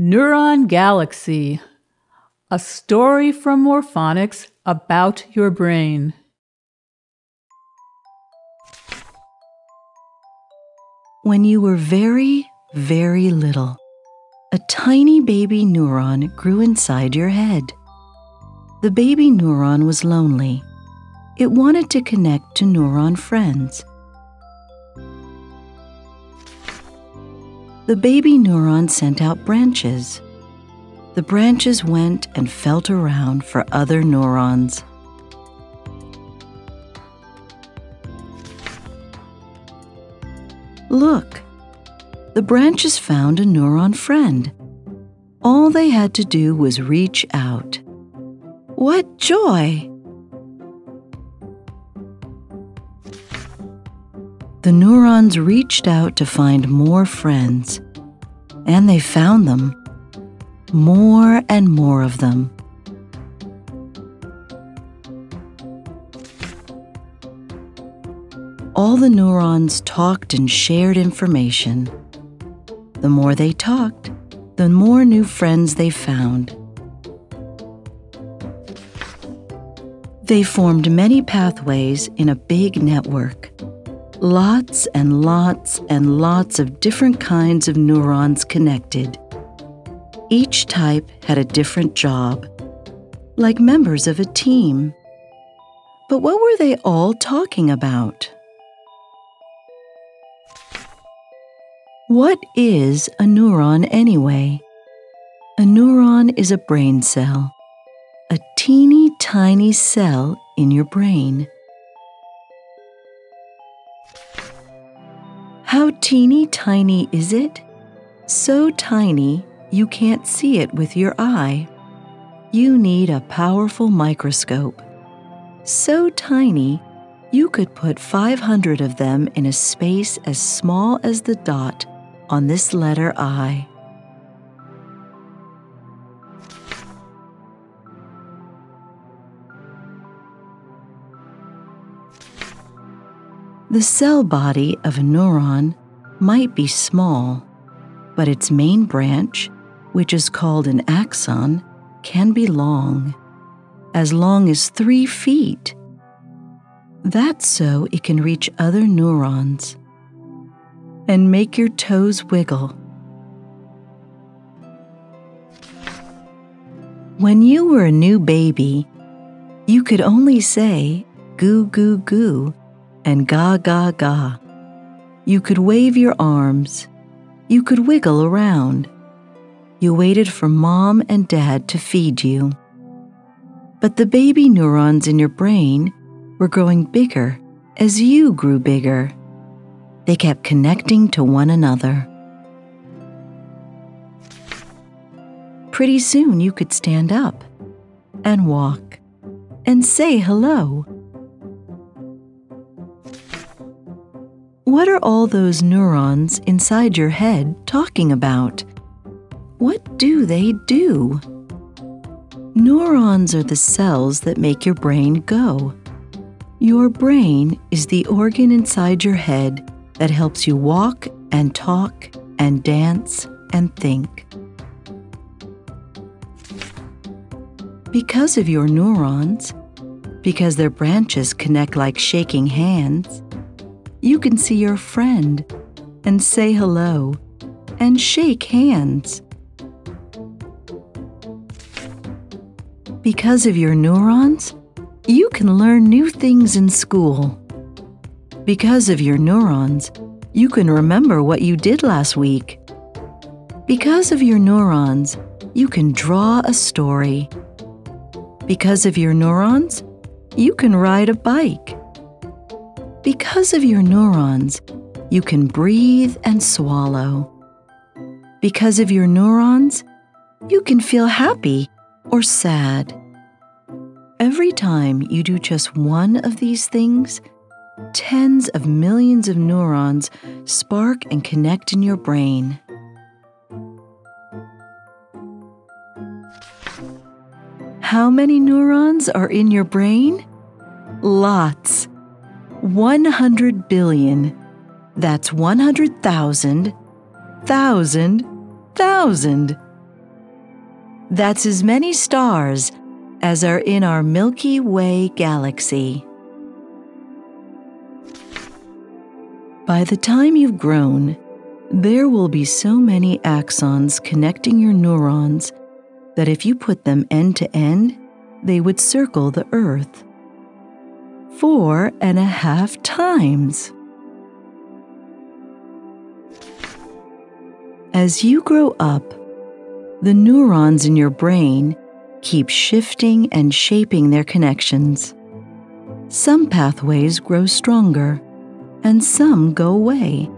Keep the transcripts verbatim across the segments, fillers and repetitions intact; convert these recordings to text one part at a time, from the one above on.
Neuron Galaxy, a story from Morphonics about your brain. When you were very, very little, a tiny baby neuron grew inside your head. The baby neuron was lonely. It wanted to connect to neuron friends. The baby neuron sent out branches. The branches went and felt around for other neurons. Look, the branches found a neuron friend. All they had to do was reach out. What joy! The neurons reached out to find more friends, and they found them, more and more of them. All the neurons talked and shared information. The more they talked, the more new friends they found. They formed many pathways in a big network. Lots and lots and lots of different kinds of neurons connected. Each type had a different job, like members of a team. But what were they all talking about? What is a neuron anyway? A neuron is a brain cell, a teeny tiny cell in your brain. How teeny tiny is it? So tiny you can't see it with your eye. You need a powerful microscope. So tiny you could put five hundred of them in a space as small as the dot on this letter I. The cell body of a neuron might be small, but its main branch, which is called an axon, can be long, as long as three feet. That's so it can reach other neurons and make your toes wiggle. When you were a new baby, you could only say, "Goo, goo, goo," and "ga, ga, ga." You could wave your arms. You could wiggle around. You waited for mom and dad to feed you. But the baby neurons in your brain were growing bigger as you grew bigger. They kept connecting to one another. Pretty soon you could stand up and walk and say hello. What are all those neurons inside your head talking about? What do they do? Neurons are the cells that make your brain go. Your brain is the organ inside your head that helps you walk and talk and dance and think. Because of your neurons, because their branches connect like shaking hands, you can see your friend and say hello and shake hands. Because of your neurons, you can learn new things in school. Because of your neurons, you can remember what you did last week. Because of your neurons, you can draw a story. Because of your neurons, you can ride a bike. Because of your neurons, you can breathe and swallow. Because of your neurons, you can feel happy or sad. Every time you do just one of these things, tens of millions of neurons spark and connect in your brain. How many neurons are in your brain? Lots. one hundred billion. That's one hundred thousand, thousand, thousand. That's as many stars as are in our Milky Way galaxy. By the time you've grown, there will be so many axons connecting your neurons that if you put them end to end, they would circle the Earth four and a half times. As you grow up, the neurons in your brain keep shifting and shaping their connections. Some pathways grow stronger, and some go away.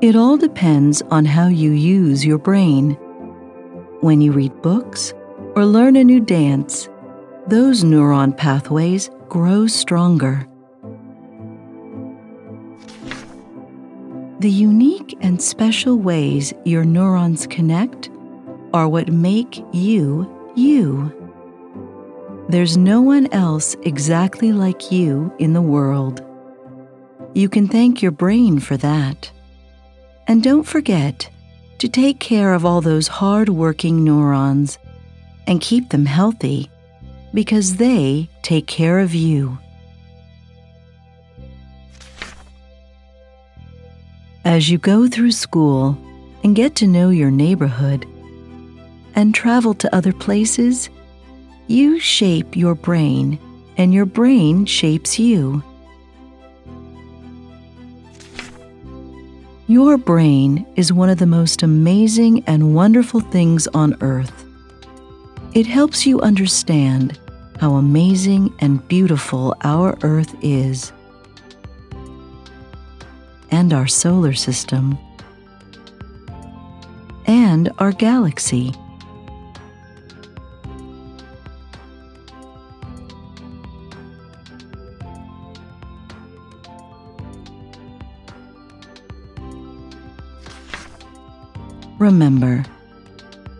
It all depends on how you use your brain. When you read books or learn a new dance, those neuron pathways grow stronger. The unique and special ways your neurons connect are what make you, you. There's no one else exactly like you in the world. You can thank your brain for that. And don't forget to take care of all those hard-working neurons and keep them healthy, because they take care of you. As you go through school and get to know your neighborhood and travel to other places, you shape your brain and your brain shapes you. Your brain is one of the most amazing and wonderful things on Earth. It helps you understand how amazing and beautiful our Earth is, and our solar system, and our galaxy. Remember,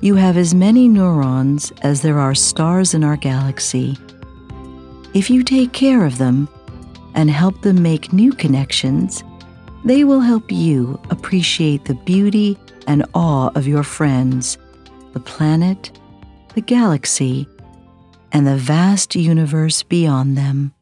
you have as many neurons as there are stars in our galaxy. If you take care of them and help them make new connections, they will help you appreciate the beauty and awe of your friends, the planet, the galaxy, and the vast universe beyond them.